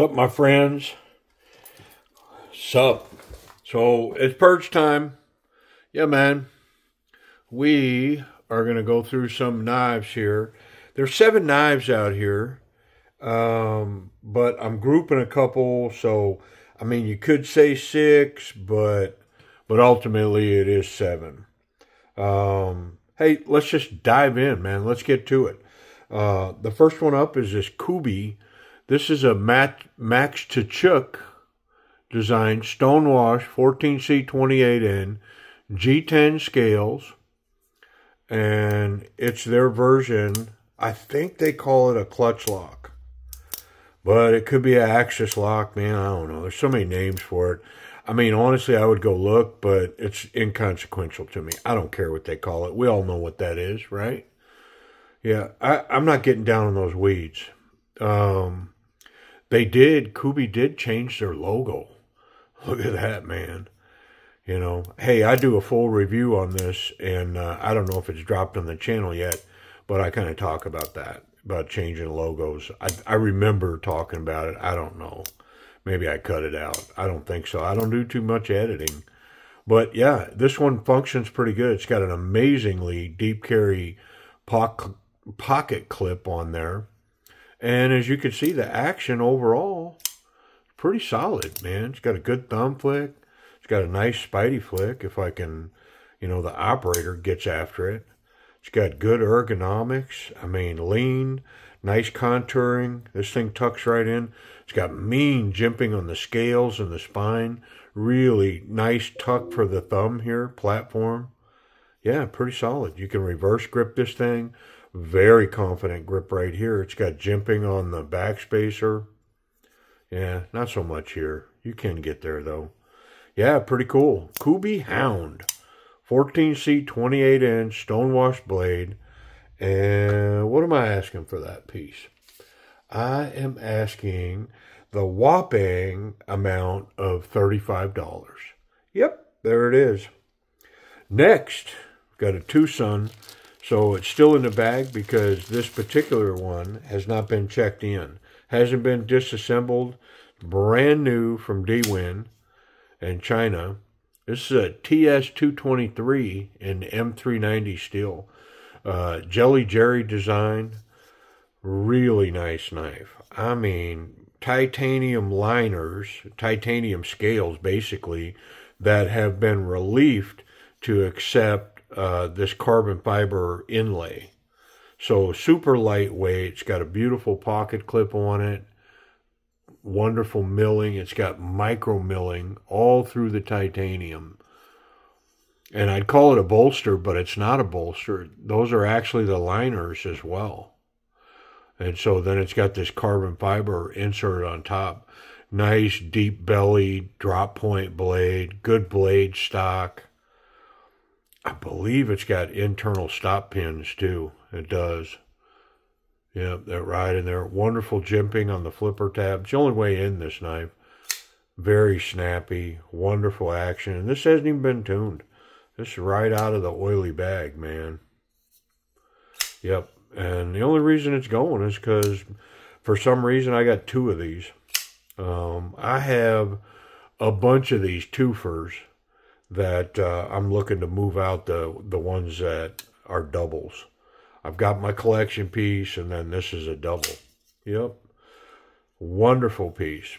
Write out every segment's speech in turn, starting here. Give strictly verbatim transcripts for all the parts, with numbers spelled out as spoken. Sup, my friends? Sup. So, it's purge time. Yeah, man. We are going to go through some knives here. There's seven knives out here. Um, but I'm grouping a couple. So, I mean, you could say six, but, but ultimately it is seven. Um, hey, let's just dive in, man. Let's get to it. Uh, the first one up is this Kubey. This is a Max Tachuk design, stonewash, fourteen C twenty-eight N, G ten scales, and it's their version. I think they call it a clutch lock, but it could be an axis lock, man. I don't know. There's so many names for it. I mean, honestly, I would go look, but it's inconsequential to me. I don't care what they call it. We all know what that is, right? Yeah, I, I'm not getting down on those weeds. Um, they did, Kubey did change their logo. Look at that, man. You know, hey, I do a full review on this, and uh, I don't know if it's dropped on the channel yet, but I kind of talk about that, about changing logos. I, I remember talking about it. I don't know. Maybe I cut it out. I don't think so. I don't do too much editing. But, yeah, this one functions pretty good. It's got an amazingly deep carry po- pocket clip on there. And as you can see, the action overall is pretty solid, man. It's got a good thumb flick. It's got a nice spidey flick if I can, you know, the operator gets after it. It's got good ergonomics. I mean, lean, nice contouring. This thing tucks right in. It's got mean jimping on the scales and the spine. Really nice tuck for the thumb here, platform. Yeah, pretty solid. You can reverse grip this thing. Very confident grip right here. It's got jimping on the back spacer. Yeah, not so much here. You can get there, though. Yeah, pretty cool. Kubey Hound. fourteen C twenty-eight N stonewash blade. And what am I asking for that piece? I am asking the whopping amount of thirty-five dollars. Yep, there it is. Next, got a Twosun. So it's still in the bag because this particular one has not been checked in. Hasn't been disassembled. Brand new from D Win and China. This is a T S two twenty-three in M three ninety steel. Uh, Jelly Jerry design. Really nice knife. I mean, titanium liners, titanium scales basically, that have been relieved to accept Uh, this carbon fiber inlay. So super lightweight. It's got a beautiful pocket clip on it. Wonderful milling. It's got micro milling all through the titanium. And I'd call it a bolster, but it's not a bolster. Those are actually the liners as well. And so then it's got this carbon fiber inserted on top. Nice deep belly drop point blade. Good blade stock. I believe it's got internal stop pins, too. It does. Yep, that right in there. Wonderful jimping on the flipper tab. It's the only way in this knife. Very snappy. Wonderful action. And this hasn't even been tuned. This is right out of the oily bag, man. Yep. And the only reason it's going is because, for some reason, I got two of these. Um, I have a bunch of these twofers that uh, I'm looking to move out the, the ones that are doubles. I've got my collection piece, and then this is a double. Yep. Wonderful piece.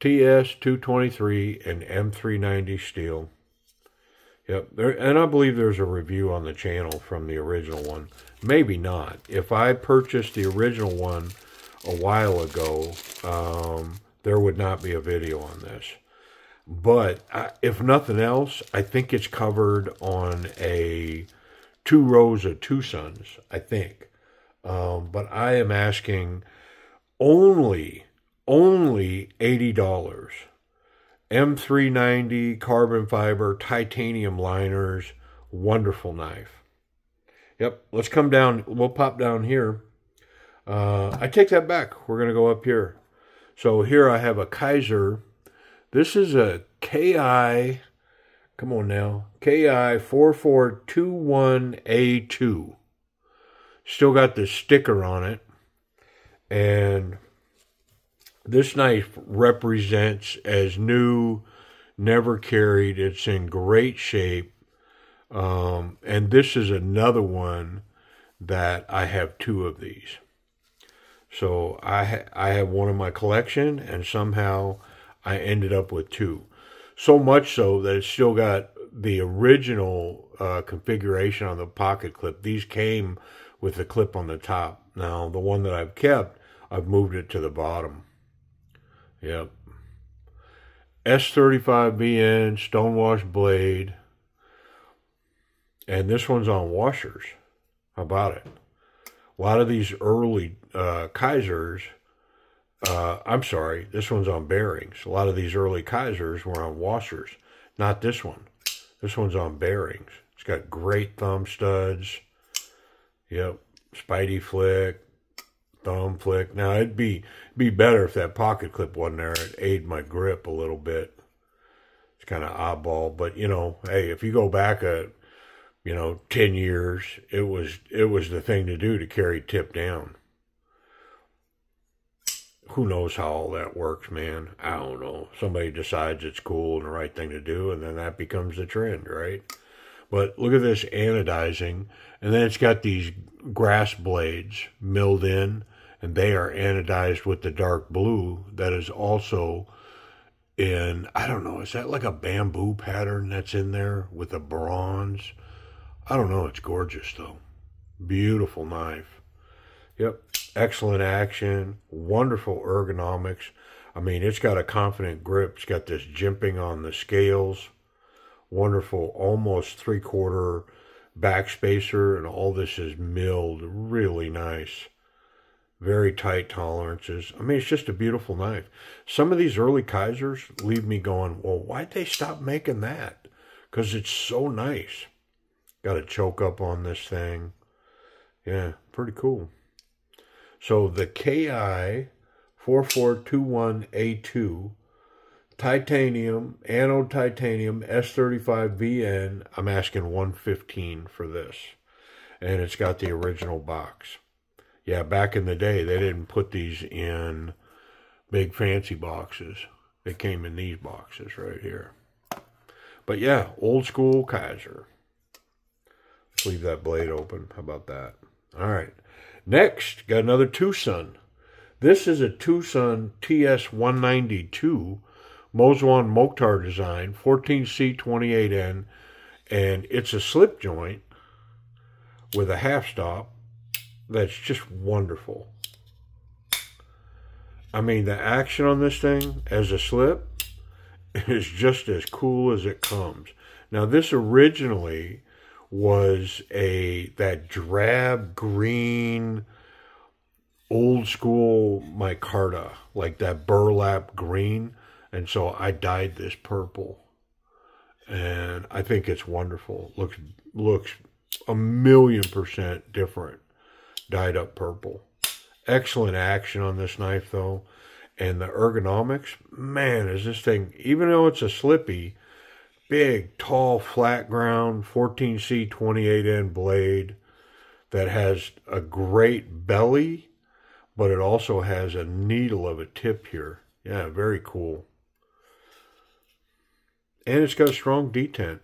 T S two twenty-three and M three ninety steel. Yep. There, and I believe there's a review on the channel from the original one. Maybe not. If I purchased the original one a while ago, um, there would not be a video on this. But I, if nothing else, I think it's covered on a two rows of Twosons, I think. Um, but I am asking only, only eighty dollars. M three ninety carbon fiber, titanium liners, wonderful knife. Yep, let's come down. We'll pop down here. Uh, I take that back. We're going to go up here. So here I have a Kizer. This is a K I, come on now, K I four four two one A two. Still got the sticker on it. And This knife represents as new, never carried. It's in great shape. Um, and this is another one that I have two of these. So I, ha I have one in my collection, and somehow I ended up with two. So much so that it's still got the original uh, configuration on the pocket clip. These came with the clip on the top. Now, the one that I've kept, I've moved it to the bottom. Yep. S thirty-five V N, stonewashed blade. And this one's on washers. How about it? A lot of these early uh, Kizers, uh, I'm sorry, this one's on bearings. A lot of these early Kizers were on washers. Not this one. This one's on bearings. It's got great thumb studs. Yep. Spidey flick. Thumb flick. Now, it'd be, be better if that pocket clip wasn't there. It'd aid my grip a little bit. It's kind of oddball. But, you know, hey, if you go back a, you know, ten years, it was, it was the thing to do to carry tip down. Who knows how all that works, man? I don't know. Somebody decides it's cool and the right thing to do, and then that becomes the trend, right? But look at this anodizing, and then it's got these grass blades milled in, and they are anodized with the dark blue that is also in, I don't know, is that like a bamboo pattern that's in there with a bronze? I don't know, it's gorgeous though. Beautiful knife. Yep, excellent action, wonderful ergonomics. I mean, it's got a confident grip. It's got this jimping on the scales. Wonderful, almost three-quarter backspacer, and all this is milled really nice. Very tight tolerances. I mean, it's just a beautiful knife. Some of these early Kizers leave me going, well, why'd they stop making that? Because it's so nice. Got a choke up on this thing. Yeah, pretty cool. So the K I four four two one A two. Titanium, anode titanium, S thirty-five V N. I'm asking one fifteen for this. And it's got the original box. Yeah, back in the day, they didn't put these in big fancy boxes. They came in these boxes right here. But yeah, old school Kizer. Let's leave that blade open. How about that? All right. Next, got another Twosun. This is a Twosun T S one ninety-two. Moswan Moktar design, fourteen C twenty-eight N, and it's a slip joint with a half stop that's just wonderful. I mean, the action on this thing as a slip is just as cool as it comes. Now, this originally was a that drab green old school micarta, like that burlap green. And so I dyed this purple, and I think it's wonderful. Looks looks a million percent different, dyed up purple. Excellent action on this knife though, and the ergonomics. Man, is this thing, even though it's a slippy, big, tall, flat ground fourteen C twenty-eight N blade that has a great belly, but it also has a needle of a tip here. Yeah, very cool. And it's got a strong detent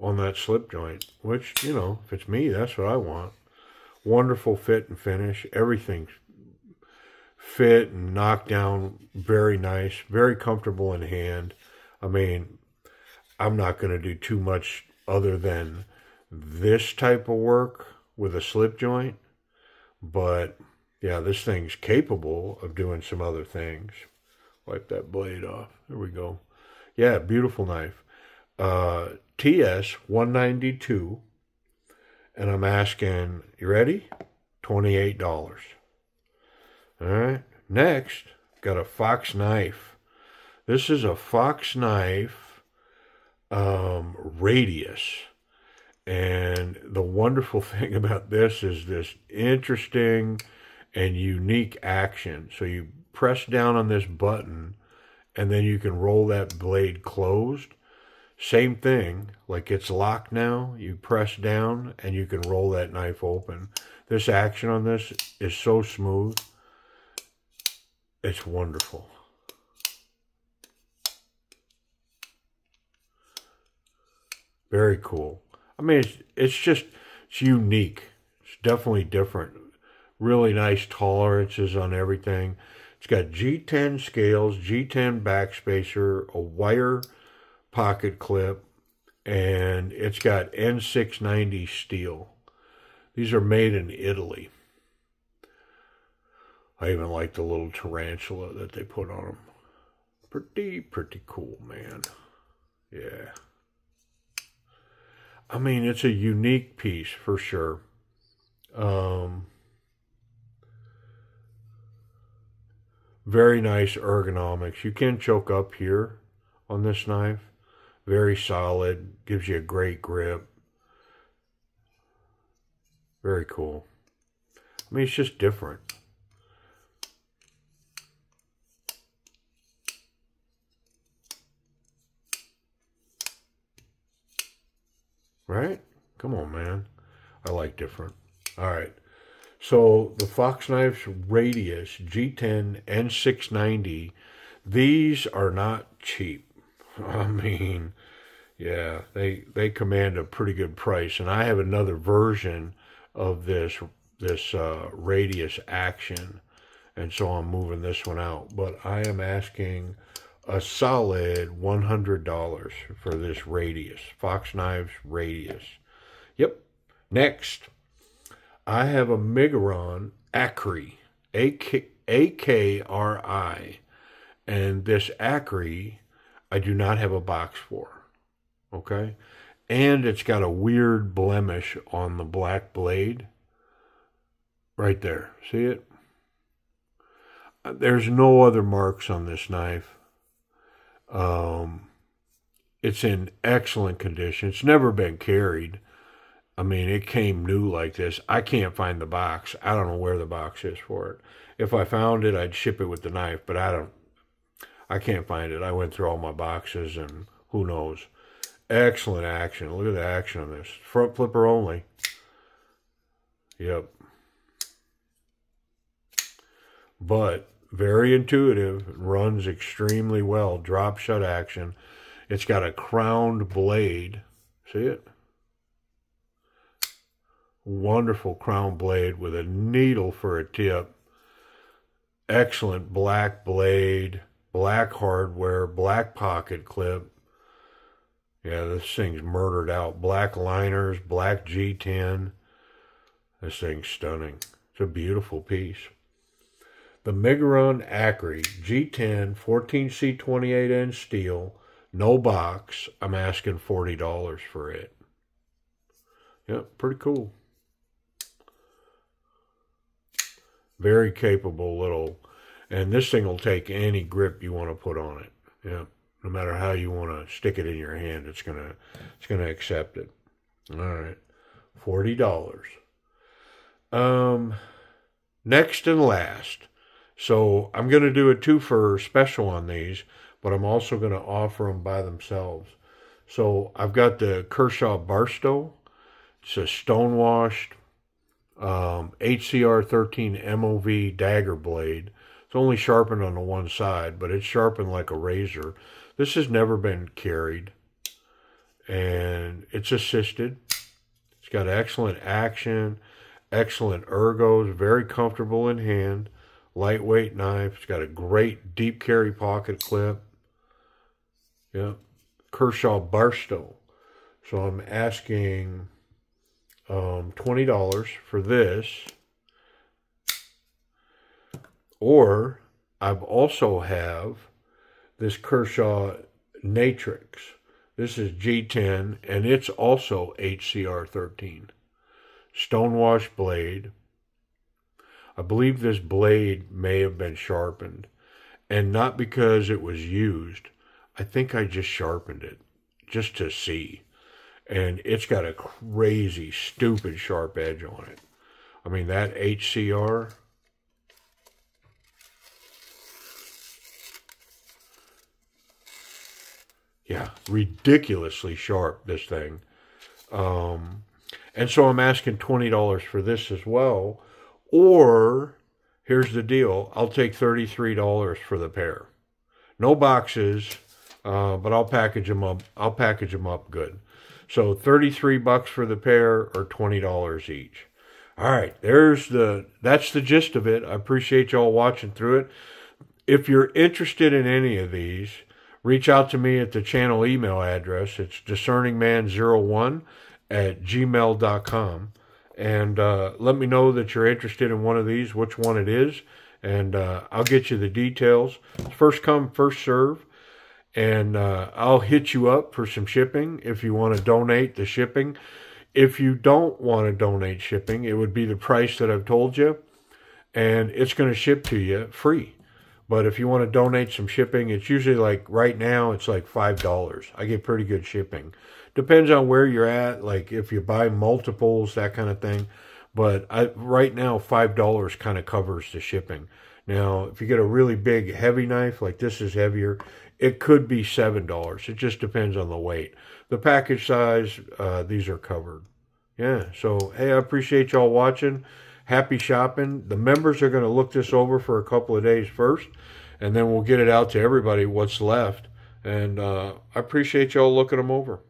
on that slip joint, which, you know, if it's me, that's what I want. Wonderful fit and finish. Everything's fit and knocked down very nice, very comfortable in hand. I mean, I'm not going to do too much other than this type of work with a slip joint, but yeah, this thing's capable of doing some other things. Wipe that blade off. There we go. Yeah, beautiful knife. Uh, T S one ninety-two, and I'm asking, you ready? twenty-eight dollars. All right. Next, got a Fox knife. This is a Fox knife um, radius. And the wonderful thing about this is this interesting and unique action. So you press down on this button, and then you can roll that blade closed. Same thing, like it's locked now. You press down and you can roll that knife open. This action on this is so smooth. It's wonderful. Very cool. I mean, it's, it's just, it's unique. It's definitely different. Really nice tolerances on everything. It's got G ten scales, G ten backspacer, a wire pocket clip, and it's got N six ninety steel. These are made in Italy. I even like the little tarantula that they put on them. Pretty, pretty cool, man. Yeah. I mean, it's a unique piece for sure. Um, very nice ergonomics. You can choke up here on this knife. Very solid. Gives you a great grip. Very cool. I mean, it's just different. Right? Come on, man. I like different. All right. So the Fox Knives Radius G ten N six ninety, these are not cheap. I mean, yeah, they they command a pretty good price. And I have another version of this this uh, Radius Action, and so I'm moving this one out. But I am asking a solid one hundred dollars for this Radius, Fox Knives Radius. Yep. Next, I have a Miguron Akri, A K R I, and this Akri I do not have a box for, okay? And it's got a weird blemish on the black blade right there. See it? There's no other marks on this knife. Um, it's in excellent condition. It's never been carried. I mean, it came new like this. I can't find the box. I don't know where the box is for it. If I found it, I'd ship it with the knife, but I don't, I can't find it. I went through all my boxes and who knows. Excellent action. Look at the action on this. Front flipper only. Yep. But very intuitive, it runs extremely well, drop shut action. It's got a crowned blade. See it? Wonderful crown blade with a needle for a tip. Excellent black blade, black hardware, black pocket clip. Yeah, this thing's murdered out. Black liners, black G ten. This thing's stunning. It's a beautiful piece. The Miguron Akri G ten fourteen C twenty-eight N steel, no box. I'm asking forty dollars for it. Yep, pretty cool. Very capable little, and this thing will take any grip you want to put on it. Yep, no matter how you want to stick it in your hand, it's gonna, it's gonna accept it. All right, forty dollars. Um, next and last. So I'm going to do a twofer special on these, but I'm also going to offer them by themselves. So I've got the Kershaw Barstow. It's a stonewashed um, eight C R thirteen M O V dagger blade. It's only sharpened on the one side, but it's sharpened like a razor. This has never been carried, and it's assisted. It's got excellent action, excellent ergos, very comfortable in hand. Lightweight knife. It's got a great deep carry pocket clip. Yeah. Kershaw Barstow. So I'm asking um, twenty dollars for this. Or I've also have this Kershaw Natrix. This is G ten and it's also H C R thirteen. Stonewash blade. I believe this blade may have been sharpened, and not because it was used. I think I just sharpened it just to see, and it's got a crazy, stupid sharp edge on it. I mean, that H C R, yeah, ridiculously sharp, this thing. Um, and so I'm asking twenty dollars for this as well. Or, here's the deal. I'll take thirty-three dollars for the pair. No boxes, uh, but I'll package them up. I'll package them up good. So thirty-three bucks for the pair or twenty dollars each. All right, there's the, that's the gist of it. I appreciate y'all watching through it. If you're interested in any of these, reach out to me at the channel email address. It's discerning man zero one at gmail dot com. And uh, let me know that you're interested in one of these, which one it is. And uh, I'll get you the details. First come, first serve. And uh, I'll hit you up for some shipping if you want to donate the shipping. If you don't want to donate shipping, it would be the price that I've told you. And it's going to ship to you free. But if you want to donate some shipping, it's usually like right now, it's like five dollars. I get pretty good shipping. Depends on where you're at, like if you buy multiples, that kind of thing. But I, right now, five dollars kind of covers the shipping. Now, if you get a really big, heavy knife, like this is heavier, it could be seven dollars. It just depends on the weight. The package size, uh, these are covered. Yeah, so, hey, I appreciate y'all watching. Happy shopping. The members are going to look this over for a couple of days first, and then we'll get it out to everybody what's left. And uh, I appreciate y'all looking them over.